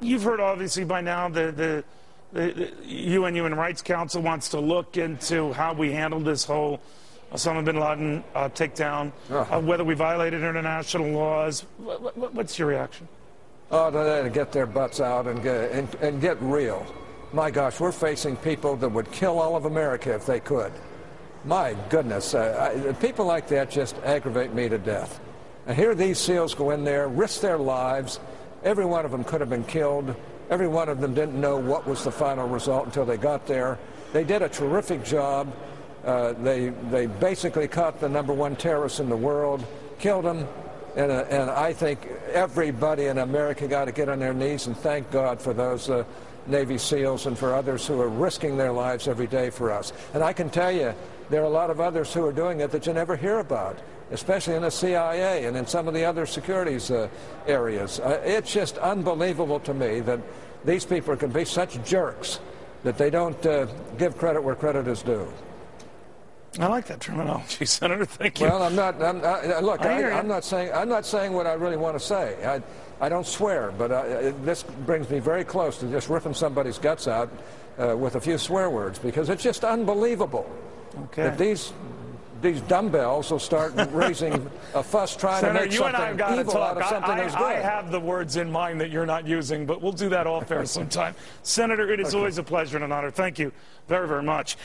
You've heard, obviously, by now the UN Human Rights Council wants to look into how we handled this whole Osama bin Laden takedown, whether we violated international laws. What's your reaction? Oh, to get their butts out and get real. My gosh, we're facing people that would kill all of America if they could. My goodness, people like that just aggravate me to death. And here these SEALs go in there, risk their lives. Every one of them could have been killed. Every one of them didn't know what was the final result until they got there. They did a terrific job. They basically caught the #1 terrorist in the world, killed him, and I think everybody in America got to get on their knees and thank God for those Navy SEALs and for others who are risking their lives every day for us. And I can tell you, there are a lot of others who are doing it that you never hear about, especially in the CIA and in some of the other securities areas. It's just unbelievable to me that these people can be such jerks that they don't give credit where credit is due. I like that terminology, Senator. Thank you. Well, I'm not saying what I really want to say. I don't swear, but this brings me very close to just ripping somebody's guts out with a few swear words, because it's just unbelievable. Okay. That these dumbbells will start raising a fuss trying Senator, to make something evil out of something that's good. I have the words in mind that you're not using, but we'll do that off air sometime. Senator, it is always a pleasure and an honor. Thank you very, very much.